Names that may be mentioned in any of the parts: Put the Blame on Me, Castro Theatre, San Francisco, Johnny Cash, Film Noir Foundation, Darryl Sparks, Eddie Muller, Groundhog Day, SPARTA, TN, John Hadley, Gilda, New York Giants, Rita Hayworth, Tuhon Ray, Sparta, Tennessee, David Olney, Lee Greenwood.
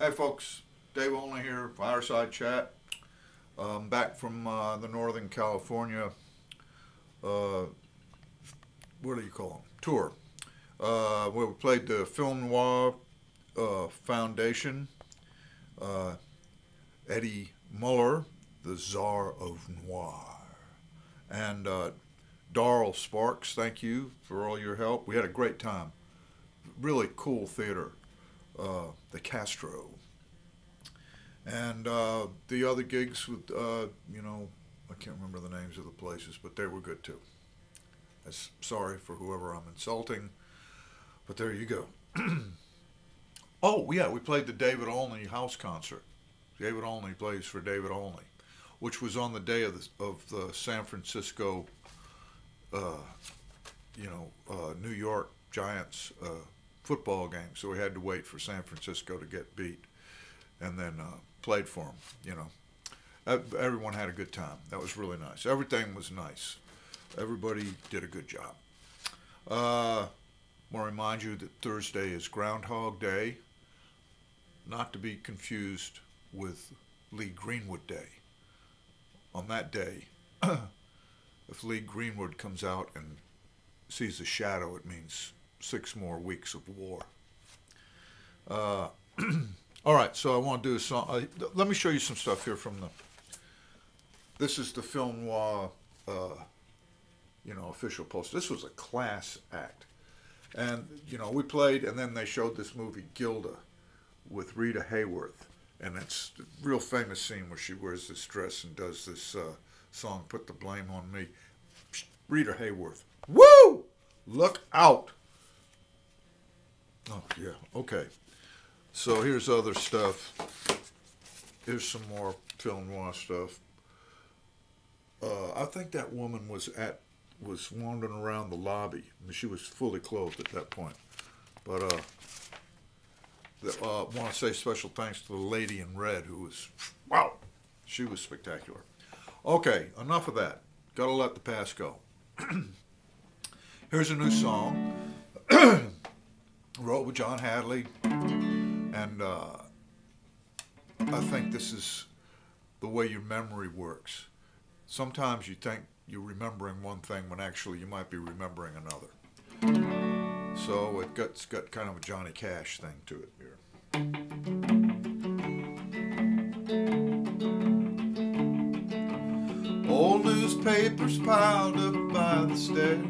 Hey folks, Dave Olney here, Fireside Chat. Back from the Northern California, what do you call them? Tour. We played the Film Noir Foundation. Eddie Muller, the Czar of Noir, and Darryl Sparks. Thank you for all your help. We had a great time. Really cool theater, the Castro. And the other gigs with, you know, I can't remember the names of the places, but they were good too. I'm sorry for whoever I'm insulting, but there you go. Oh, yeah, we played the David Olney house concert. David Olney plays for David Olney, which was on the day of the San Francisco, New York Giants football game. So we had to wait for San Francisco to get beat, and then played for them, you know. Everyone had a good time. That was really nice. Everything was nice. Everybody did a good job. I want to remind you that Thursday is Groundhog Day, not to be confused with Lee Greenwood Day. On that day, if Lee Greenwood comes out and sees a shadow, it means 6 more weeks of war. All right, so I want to do a song. Let me show you some stuff here from the... This is the Film Noir, official poster. This was a class act. And, you know, we played, and then they showed this movie, Gilda, with Rita Hayworth. And it's a real famous scene where she wears this dress and does this song, Put the Blame on Me. Rita Hayworth. Woo! Look out! Oh, yeah, okay. So here's other stuff. Here's some more Film Noir stuff. I think that woman was wandering around the lobby. I mean, she was fully clothed at that point. But I want to say special thanks to the lady in red who was, wow, she was spectacular. Okay, enough of that. Got to let the past go. Here's a new song. Wrote with John Hadley. And I think this is the way your memory works. Sometimes you think you're remembering one thing when actually you might be remembering another. So it's got kind of a Johnny Cash thing to it here. Old newspapers piled up by the stairs,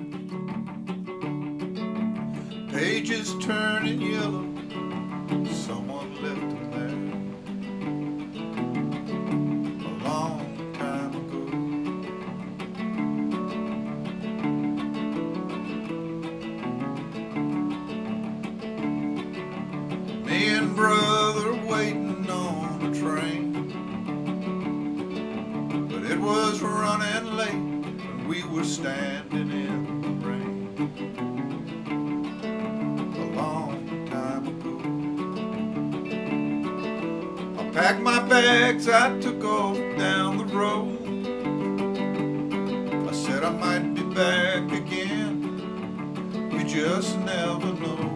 pages turning yellow. Someone left them there a long time ago. Me and brother waiting on a train, but it was running late and we were standing in the rain. Packed my bags, I took off down the road. I said I might be back again, you just never know.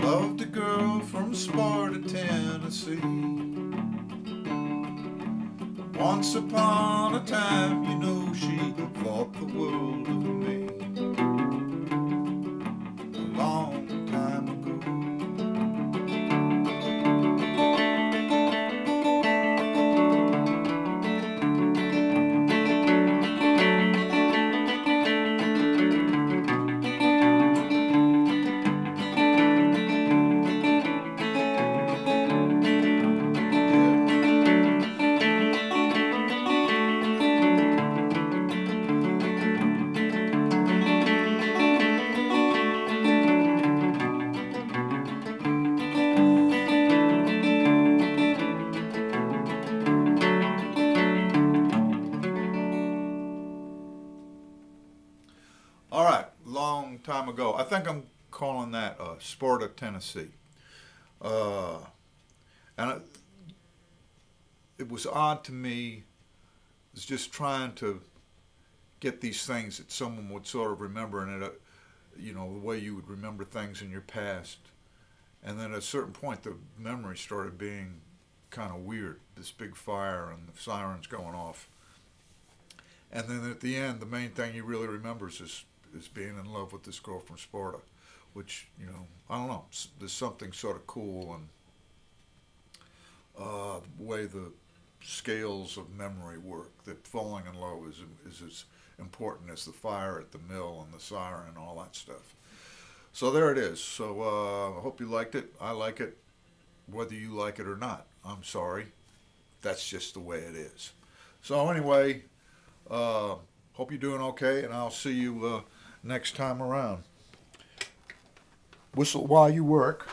Loved a girl from Sparta, Tennessee. Once upon a time, you know, she thought the world of me. A long time ago. I think I'm calling that Sparta, Tennessee. And it was odd to me. I was just trying to get these things that someone would sort of remember, and it, you know, the way you would remember things in your past. And then at a certain point, the memory started being kind of weird, this big fire and the sirens going off. And then at the end, the main thing he really remembers is being in love with this girl from Sparta, which, you know, I don't know, there's something sort of cool and the way the scales of memory work, that falling in love is as important as the fire at the mill and the siren and all that stuff. So there it is. So I hope you liked it. I like it. Whether you like it or not, I'm sorry. That's just the way it is. So anyway, hope you're doing okay, and I'll see you next time around. Whistle while you work.